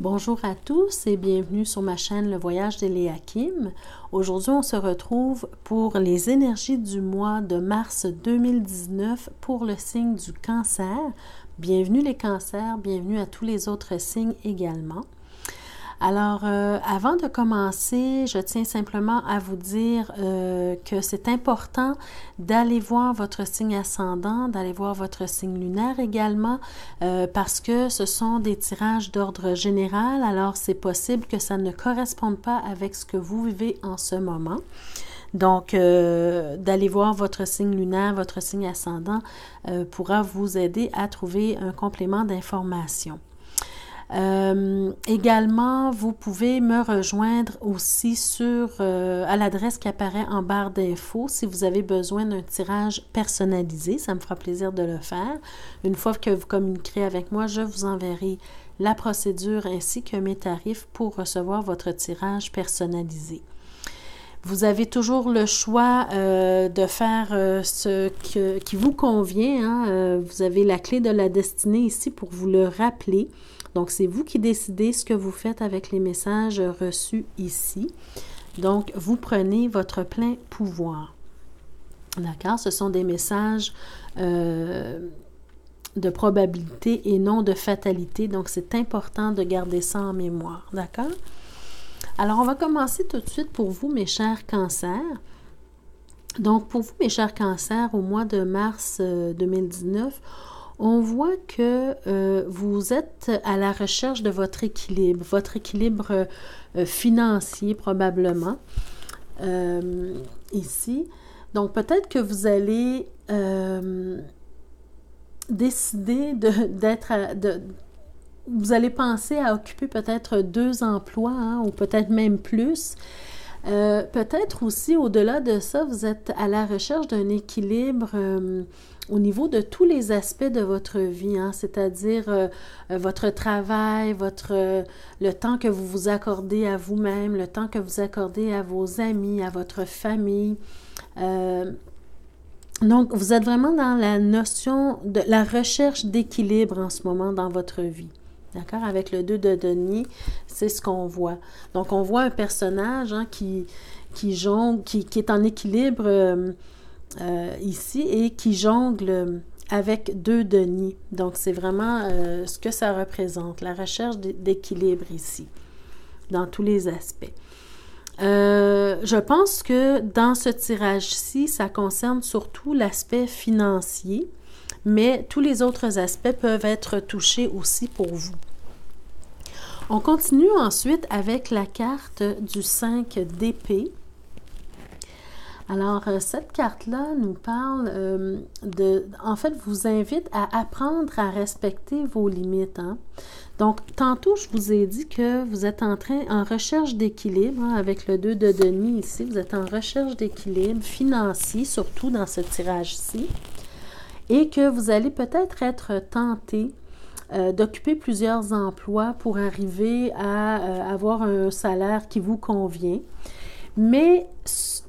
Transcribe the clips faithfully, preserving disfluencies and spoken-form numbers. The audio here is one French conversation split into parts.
Bonjour à tous et bienvenue sur ma chaîne Le Voyage d'Elleakim. Aujourd'hui, on se retrouve pour les énergies du mois de mars deux mille dix-neuf pour le signe du Cancer. Bienvenue les Cancers, bienvenue à tous les autres signes également. Alors, euh, avant de commencer, je tiens simplement à vous dire euh, que c'est important d'aller voir votre signe ascendant, d'aller voir votre signe lunaire également, euh, parce que ce sont des tirages d'ordre général, alors c'est possible que ça ne corresponde pas avec ce que vous vivez en ce moment. Donc, euh, d'aller voir votre signe lunaire, votre signe ascendant euh, pourra vous aider à trouver un complément d'information. Euh, également, vous pouvez me rejoindre aussi sur euh, à l'adresse qui apparaît en barre d'infos si vous avez besoin d'un tirage personnalisé. Ça me fera plaisir de le faire. Une fois que vous communiquerez avec moi, je vous enverrai la procédure ainsi que mes tarifs pour recevoir votre tirage personnalisé. Vous avez toujours le choix euh, de faire euh, ce que, qui vous convient. Hein? Euh, vous avez la clé de la destinée ici pour vous le rappeler. Donc, c'est vous qui décidez ce que vous faites avec les messages reçus ici. Donc, vous prenez votre plein pouvoir. D'accord? Ce sont des messages euh, de probabilité et non de fatalité. Donc, c'est important de garder ça en mémoire. D'accord? Alors, on va commencer tout de suite pour vous, mes chers cancers. Donc, pour vous, mes chers cancers, au mois de mars deux mille dix-neuf, on voit que euh, vous êtes à la recherche de votre équilibre, votre équilibre euh, financier probablement, euh, ici. Donc, peut-être que vous allez euh, décider de, d'être... à, de, vous allez penser à occuper peut-être deux emplois, hein, ou peut-être même plus. Euh, peut-être aussi, au-delà de ça, vous êtes à la recherche d'un équilibre euh, au niveau de tous les aspects de votre vie, hein, c'est-à-dire euh, votre travail, votre, euh, le temps que vous vous accordez à vous-même, le temps que vous accordez à vos amis, à votre famille. Euh, donc, vous êtes vraiment dans la notion de la recherche d'équilibre en ce moment dans votre vie. D'accord? Avec le deux de denier, c'est ce qu'on voit. Donc, on voit un personnage hein, qui, qui jongle, qui, qui est en équilibre euh, euh, ici et qui jongle avec deux deniers. Donc, c'est vraiment euh, ce que ça représente, la recherche d'équilibre ici, dans tous les aspects. Euh, je pense que dans ce tirage-ci, ça concerne surtout l'aspect financier. Mais tous les autres aspects peuvent être touchés aussi pour vous. On continue ensuite avec la carte du cinq d'épée. Alors, cette carte-là nous parle euh, de... En fait, vous invite à apprendre à respecter vos limites. Hein? Donc, tantôt, je vous ai dit que vous êtes en train, en recherche d'équilibre, hein, avec le deux de denier ici, vous êtes en recherche d'équilibre financier, surtout dans ce tirage-ci. Et que vous allez peut-être être tenté euh, d'occuper plusieurs emplois pour arriver à euh, avoir un salaire qui vous convient. Mais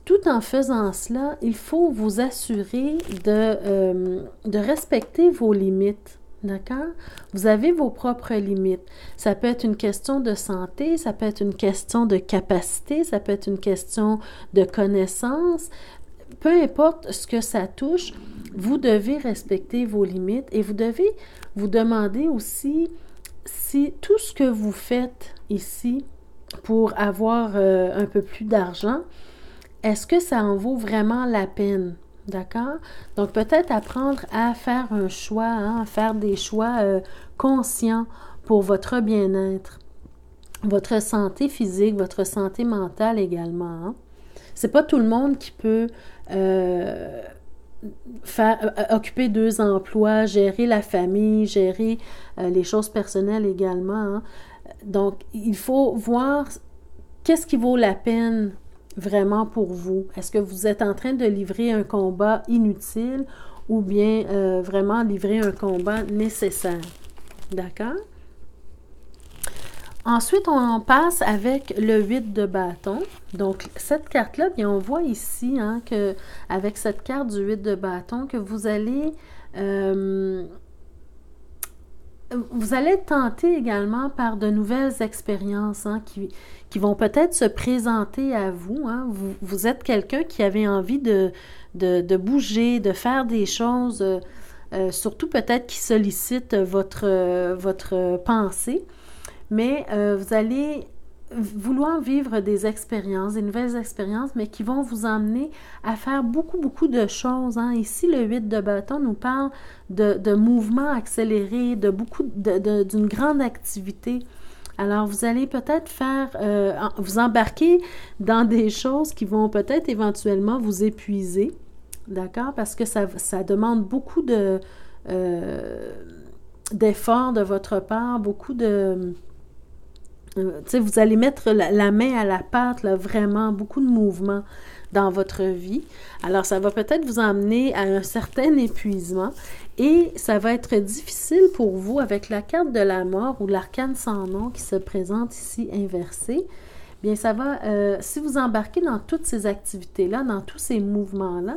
tout en faisant cela, il faut vous assurer de, euh, de respecter vos limites. D'accord? Vous avez vos propres limites. Ça peut être une question de santé, ça peut être une question de capacité, ça peut être une question de connaissance. Peu importe ce que ça touche, vous devez respecter vos limites et vous devez vous demander aussi si tout ce que vous faites ici pour avoir euh, un peu plus d'argent, est-ce que ça en vaut vraiment la peine? D'accord? Donc, peut-être apprendre à faire un choix, hein, à faire des choix euh, conscients pour votre bien-être, votre santé physique, votre santé mentale également, hein. C'est pas tout le monde qui peut euh, faire, occuper deux emplois, gérer la famille, gérer euh, les choses personnelles également. Hein. Donc, il faut voir qu'est-ce qui vaut la peine vraiment pour vous. Est-ce que vous êtes en train de livrer un combat inutile ou bien euh, vraiment livrer un combat nécessaire? D'accord? Ensuite, on passe avec le huit de bâton. Donc, cette carte-là, bien, on voit ici hein, que avec cette carte du huit de bâton, que vous allez euh, Vous allez être tenté également par de nouvelles expériences hein, qui, qui vont peut-être se présenter à vous, hein. Vous, vous êtes quelqu'un qui avait envie de, de, de bouger, de faire des choses, euh, euh, surtout peut-être qui sollicitent votre, euh, votre pensée, mais euh, vous allez vouloir vivre des expériences, des nouvelles expériences, mais qui vont vous emmener à faire beaucoup, beaucoup de choses. Hein. Ici, le huit de bâton nous parle de, de mouvements accélérés, de beaucoup, de, de, d'une grande activité. Alors, vous allez peut-être faire, euh, vous embarquer dans des choses qui vont peut-être éventuellement vous épuiser, d'accord? Parce que ça, ça demande beaucoup de, euh, d'efforts de votre part, beaucoup de... Euh, tu sais, vous allez mettre la, la main à la pâte, là, vraiment, beaucoup de mouvements dans votre vie. Alors, ça va peut-être vous emmener à un certain épuisement et ça va être difficile pour vous avec la carte de la mort ou l'arcane sans nom qui se présente ici inversée. Bien, ça va, euh, si vous embarquez dans toutes ces activités-là, dans tous ces mouvements-là,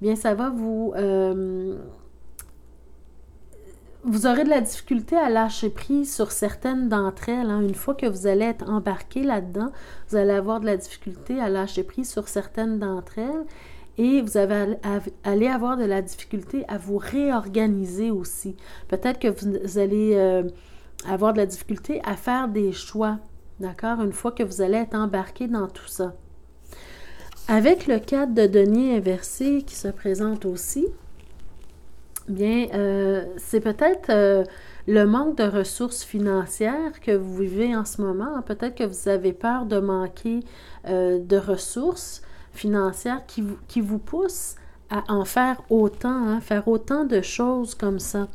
bien, ça va vous... Euh, Vous aurez de la difficulté à lâcher prise sur certaines d'entre elles. Hein. Une fois que vous allez être embarqué là-dedans, vous allez avoir de la difficulté à lâcher prise sur certaines d'entre elles et vous allez avoir de la difficulté à vous réorganiser aussi. Peut-être que vous allez euh, avoir de la difficulté à faire des choix, d'accord, une fois que vous allez être embarqué dans tout ça. Avec le cadre de denier inversé qui se présente aussi, bien, euh, c'est peut-être euh, le manque de ressources financières que vous vivez en ce moment. Peut-être que vous avez peur de manquer euh, de ressources financières qui vous, qui vous poussent à en faire autant, hein, faire autant de choses comme ça.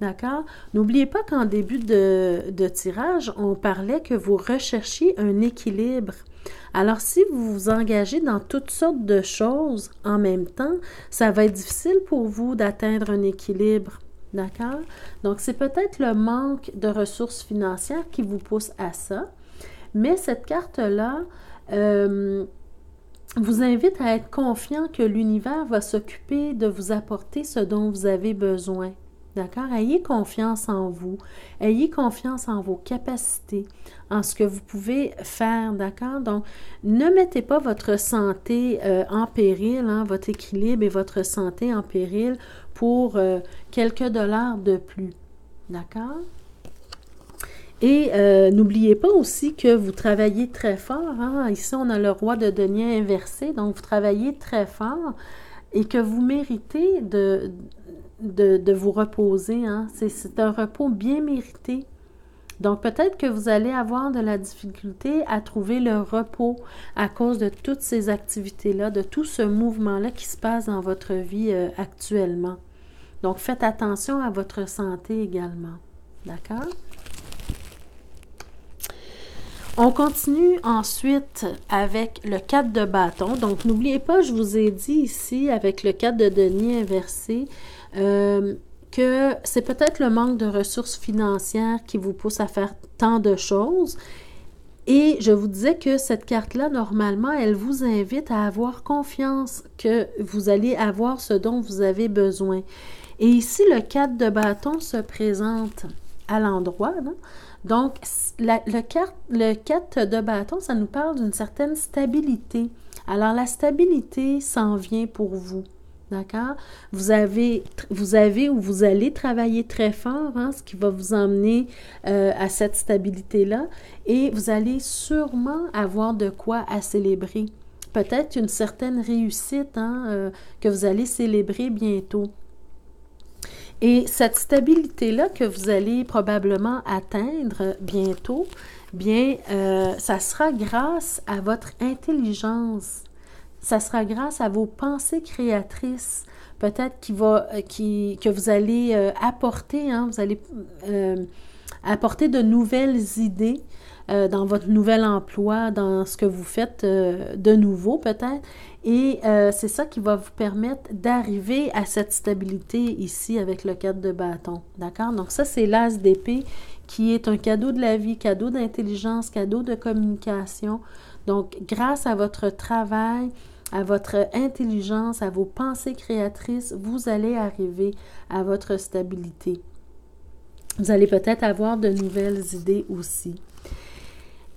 D'accord? N'oubliez pas qu'en début de, de tirage, on parlait que vous recherchiez un équilibre. Alors, si vous vous engagez dans toutes sortes de choses en même temps, ça va être difficile pour vous d'atteindre un équilibre, d'accord? Donc, c'est peut-être le manque de ressources financières qui vous pousse à ça, mais cette carte-là euh, vous invite à être confiant que l'univers va s'occuper de vous apporter ce dont vous avez besoin. D'accord? Ayez confiance en vous. Ayez confiance en vos capacités, en ce que vous pouvez faire, d'accord? Donc, ne mettez pas votre santé euh, en péril, hein, votre équilibre et votre santé en péril pour euh, quelques dollars de plus, d'accord? Et euh, n'oubliez pas aussi que vous travaillez très fort, hein? Ici, on a le roi de denier inversé, donc vous travaillez très fort et que vous méritez de... De, de vous reposer, hein. C'est, c'est un repos bien mérité. Donc, peut-être que vous allez avoir de la difficulté à trouver le repos à cause de toutes ces activités-là, de tout ce mouvement-là qui se passe dans votre vie euh, actuellement. Donc, faites attention à votre santé également. D'accord? On continue ensuite avec le quatre de bâton. Donc, n'oubliez pas, je vous ai dit ici, avec le quatre de denier inversé, Euh, que c'est peut-être le manque de ressources financières qui vous pousse à faire tant de choses. Et je vous disais que cette carte-là, normalement, elle vous invite à avoir confiance que vous allez avoir ce dont vous avez besoin. Et ici, le quatre de bâton se présente à l'endroit. Non? Donc, la, le, quatre, le quatre de bâton, ça nous parle d'une certaine stabilité. Alors, la stabilité s'en vient pour vous. D'accord? Vous avez, vous avez ou vous allez travailler très fort, hein, ce qui va vous emmener euh, à cette stabilité-là. Et vous allez sûrement avoir de quoi à célébrer. Peut-être une certaine réussite hein, euh, que vous allez célébrer bientôt. Et cette stabilité-là que vous allez probablement atteindre bientôt, bien, euh, ça sera grâce à votre intelligence. Ça sera grâce à vos pensées créatrices, peut-être qui va, qui, que vous allez euh, apporter, hein, vous allez euh, apporter de nouvelles idées euh, dans votre nouvel emploi, dans ce que vous faites euh, de nouveau peut-être, et euh, c'est ça qui va vous permettre d'arriver à cette stabilité ici avec le cadre de bâton, d'accord? Donc ça, c'est l'as d'épée qui est un cadeau de la vie, cadeau d'intelligence, cadeau de communication. Donc, grâce à votre travail, à votre intelligence, à vos pensées créatrices, vous allez arriver à votre stabilité. Vous allez peut-être avoir de nouvelles idées aussi.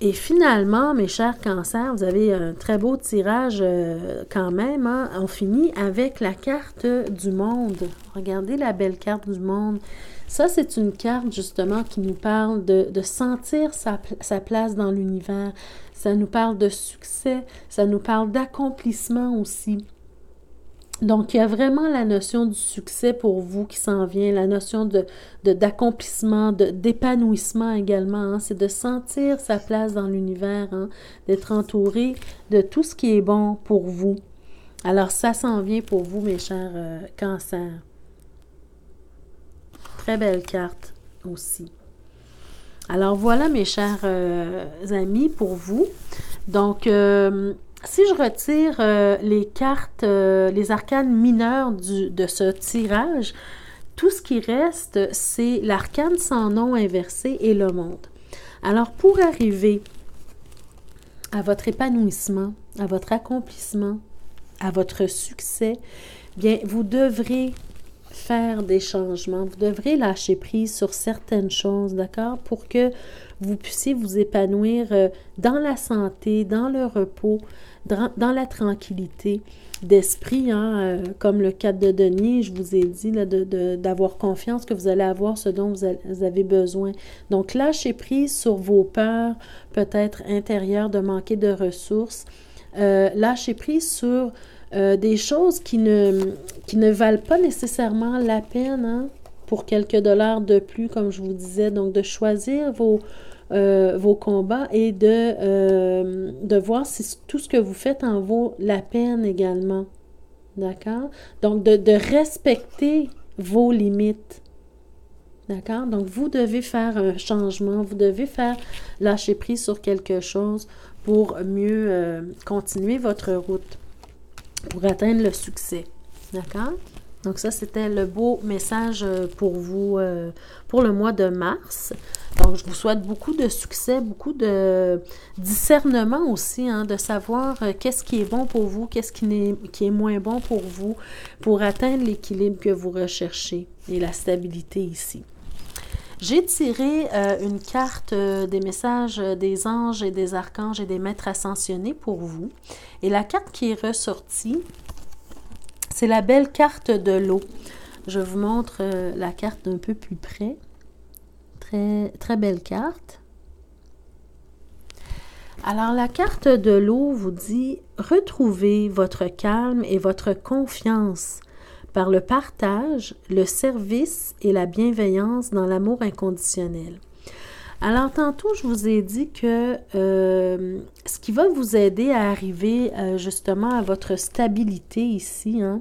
Et finalement, mes chers cancers, vous avez un très beau tirage euh, quand même. Hein? On finit avec la carte du monde. Regardez la belle carte du monde. Ça, c'est une carte justement qui nous parle de, de sentir sa, sa place dans l'univers. Ça nous parle de succès, ça nous parle d'accomplissement aussi. Donc, il y a vraiment la notion du succès pour vous qui s'en vient, la notion de, de, d'accomplissement, de, d'épanouissement également. Hein? C'est de sentir sa place dans l'univers, hein? D'être entouré de tout ce qui est bon pour vous. Alors, ça s'en vient pour vous, mes chers euh, cancers. Très belle carte aussi. Alors, voilà, mes chers euh, amis, pour vous. Donc, euh, si je retire euh, les cartes, euh, les arcanes mineurs du, de ce tirage, tout ce qui reste, c'est l'arcane sans nom inversé et le monde. Alors, pour arriver à votre épanouissement, à votre accomplissement, à votre succès, bien, vous devrez faire des changements, vous devrez lâcher prise sur certaines choses, d'accord, pour que vous puissiez vous épanouir dans la santé, dans le repos, dans, dans la tranquillité d'esprit, hein, euh, comme le quatre de denier, je vous ai dit là, de, de, d'avoir confiance que vous allez avoir ce dont vous, a, vous avez besoin. Donc, lâchez prise sur vos peurs, peut-être intérieures, de manquer de ressources, euh, lâchez prise sur Euh, des choses qui ne, qui ne valent pas nécessairement la peine, hein, pour quelques dollars de plus, comme je vous disais. Donc, de choisir vos, euh, vos combats et de, euh, de voir si tout ce que vous faites en vaut la peine également. D'accord? Donc, de, de respecter vos limites. D'accord? Donc, vous devez faire un changement, vous devez faire lâcher prise sur quelque chose pour mieux euh, continuer votre route, pour atteindre le succès, d'accord? Donc ça, c'était le beau message pour vous, euh, pour le mois de mars. Donc, je vous souhaite beaucoup de succès, beaucoup de discernement aussi, hein, de savoir euh, qu'est-ce qui est bon pour vous, qu'est-ce qui, n'est, qui est moins bon pour vous, pour atteindre l'équilibre que vous recherchez et la stabilité ici. J'ai tiré euh, une carte euh, des messages euh, des anges et des archanges et des maîtres ascensionnés pour vous. Et la carte qui est ressortie, c'est la belle carte de l'eau. Je vous montre euh, la carte d'un peu plus près. Très, très belle carte. Alors, la carte de l'eau vous dit « Retrouvez votre calme et votre confiance ». Par le partage, le service et la bienveillance dans l'amour inconditionnel. » Alors, tantôt, je vous ai dit que euh, ce qui va vous aider à arriver euh, justement à votre stabilité ici, hein,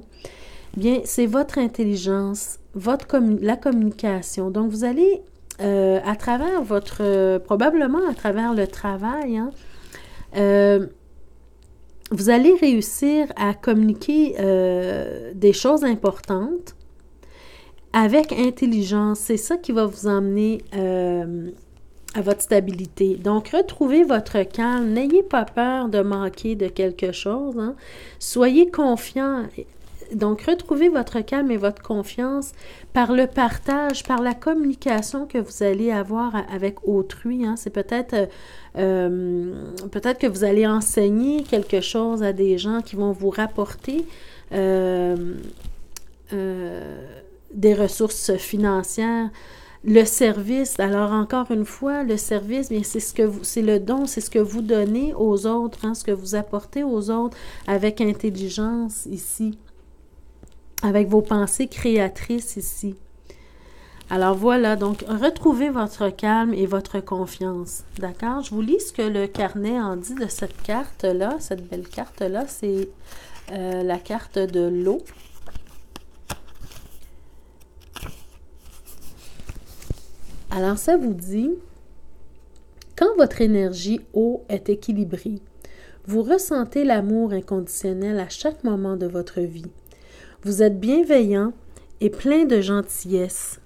bien, c'est votre intelligence, votre commun- la communication. Donc, vous allez, euh, à travers votre, euh, probablement à travers le travail, hein, euh, vous allez réussir à communiquer euh, des choses importantes avec intelligence. C'est ça qui va vous emmener euh, à votre stabilité. Donc, retrouvez votre calme. N'ayez pas peur de manquer de quelque chose. Hein. Soyez confiant. Donc, retrouvez votre calme et votre confiance par le partage, par la communication que vous allez avoir avec autrui. Hein. C'est peut-être, euh, peut-être que vous allez enseigner quelque chose à des gens qui vont vous rapporter euh, euh, des ressources financières. Le service, alors encore une fois, le service, bien, c'est ce que vous, c'est le don, c'est ce que vous donnez aux autres, hein, ce que vous apportez aux autres avec intelligence ici, avec vos pensées créatrices ici. Alors voilà, donc retrouvez votre calme et votre confiance, d'accord? Je vous lis ce que le carnet en dit de cette carte-là, cette belle carte-là, c'est euh, la carte de l'eau. Alors ça vous dit, « Quand votre énergie eau est équilibrée, vous ressentez l'amour inconditionnel à chaque moment de votre vie. Vous êtes bienveillant et plein de gentillesse.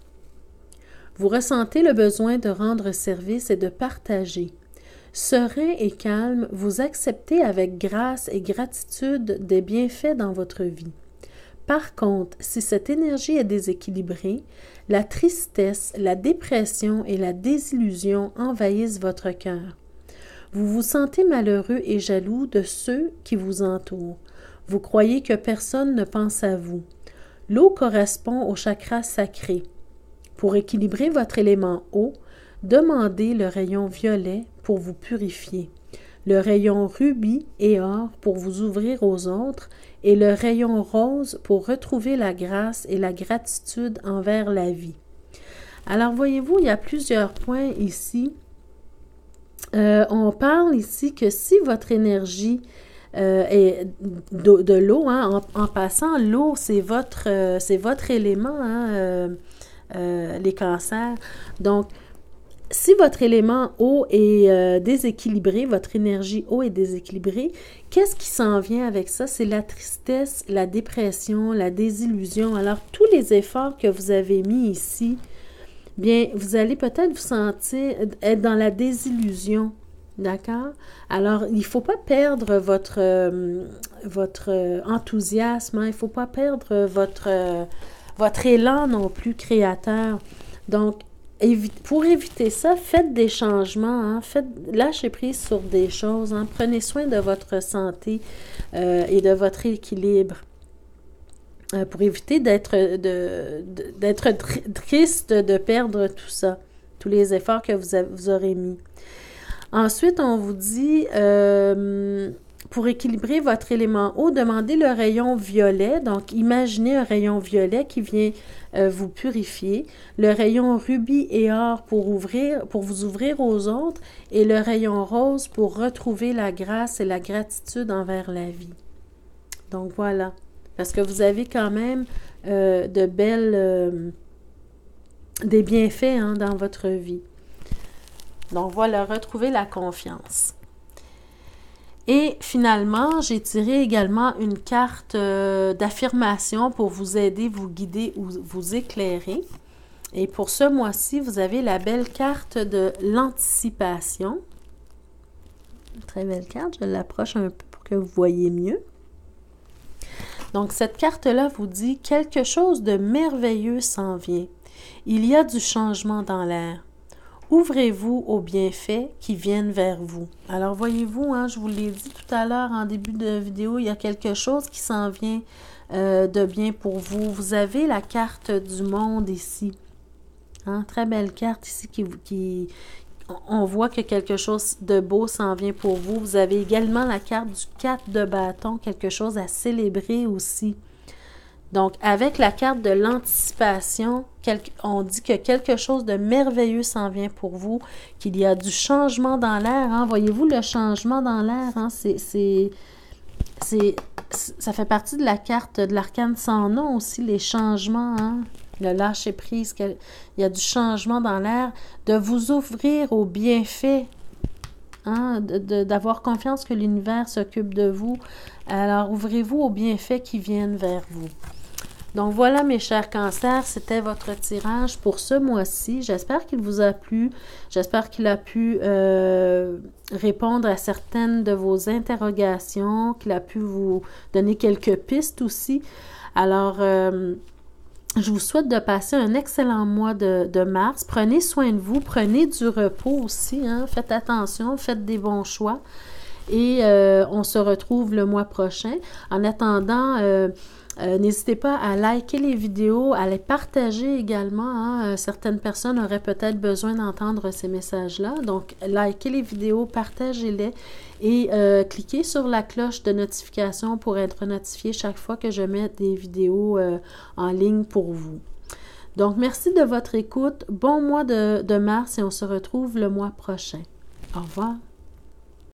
Vous ressentez le besoin de rendre service et de partager. Serein et calme, vous acceptez avec grâce et gratitude des bienfaits dans votre vie. Par contre, si cette énergie est déséquilibrée, la tristesse, la dépression et la désillusion envahissent votre cœur. Vous vous sentez malheureux et jaloux de ceux qui vous entourent. Vous croyez que personne ne pense à vous. L'eau correspond au chakra sacré. Pour équilibrer votre élément eau, demandez le rayon violet pour vous purifier, le rayon rubis et or pour vous ouvrir aux autres et le rayon rose pour retrouver la grâce et la gratitude envers la vie. Alors, voyez-vous, il y a plusieurs points ici. Euh, on parle ici que si votre énergie euh, est de, de l'eau, hein, en, en passant, l'eau, c'est votre, euh, c'est votre élément, hein, euh, euh, les cancers. Donc, si votre élément eau est euh, déséquilibré, votre énergie eau est déséquilibrée, qu'est-ce qui s'en vient avec ça? C'est la tristesse, la dépression, la désillusion. Alors, tous les efforts que vous avez mis ici, bien, vous allez peut-être vous sentir être dans la désillusion, d'accord? Alors, il ne faut pas perdre votre, euh, votre enthousiasme, hein? Il ne faut pas perdre votre, euh, votre élan non plus créateur. Donc, évi- pour éviter ça, faites des changements, hein? Faites, lâchez prise sur des choses, hein? Prenez soin de votre santé euh, et de votre équilibre. Pour éviter d'être, de, de, d'être triste, de perdre tout ça, tous les efforts que vous, a, vous aurez mis. Ensuite, on vous dit, euh, pour équilibrer votre élément eau, demandez le rayon violet. Donc, imaginez un rayon violet qui vient euh, vous purifier, le rayon rubis et or pour, ouvrir, pour vous ouvrir aux autres et le rayon rose pour retrouver la grâce et la gratitude envers la vie. Donc, voilà. Parce que vous avez quand même euh, de belles, euh, des bienfaits hein, dans votre vie. Donc voilà, retrouvez la confiance. Et finalement, j'ai tiré également une carte euh, d'affirmation pour vous aider, vous guider ou vous éclairer. Et pour ce mois-ci, vous avez la belle carte de l'anticipation. Très belle carte, je l'approche un peu pour que vous voyez mieux. Donc, cette carte-là vous dit « Quelque chose de merveilleux s'en vient. Il y a du changement dans l'air. Ouvrez-vous aux bienfaits qui viennent vers vous. » Alors, voyez-vous, hein, je vous l'ai dit tout à l'heure en début de vidéo, il y a quelque chose qui s'en vient euh, de bien pour vous. Vous avez la carte du monde ici. Hein, très belle carte ici qui, qui... On voit que quelque chose de beau s'en vient pour vous. Vous avez également la carte du quatre de bâton, quelque chose à célébrer aussi. Donc, avec la carte de l'anticipation, on dit que quelque chose de merveilleux s'en vient pour vous, qu'il y a du changement dans l'air. Hein? Voyez-vous le changement dans l'air? Hein? C'est, c'est, c'est, ça fait partie de la carte de l'arcane sans nom aussi, les changements. Hein? Le lâcher prise, il y a du changement dans l'air, de vous ouvrir aux bienfaits, hein, de, de, d'avoir confiance que l'univers s'occupe de vous. Alors, ouvrez-vous aux bienfaits qui viennent vers vous. Donc, voilà mes chers cancers, c'était votre tirage pour ce mois-ci. J'espère qu'il vous a plu, j'espère qu'il a pu euh, répondre à certaines de vos interrogations, qu'il a pu vous donner quelques pistes aussi. Alors, euh, je vous souhaite de passer un excellent mois de, de mars. Prenez soin de vous, prenez du repos aussi. Hein? Faites attention, faites des bons choix. Et euh, on se retrouve le mois prochain. En attendant, euh, euh, n'hésitez pas à liker les vidéos, à les partager également. Hein? Certaines personnes auraient peut-être besoin d'entendre ces messages-là. Donc, likez les vidéos, partagez-les et euh, cliquez sur la cloche de notification pour être notifié chaque fois que je mets des vidéos euh, en ligne pour vous. Donc, merci de votre écoute. Bon mois de, de mars et on se retrouve le mois prochain. Au revoir.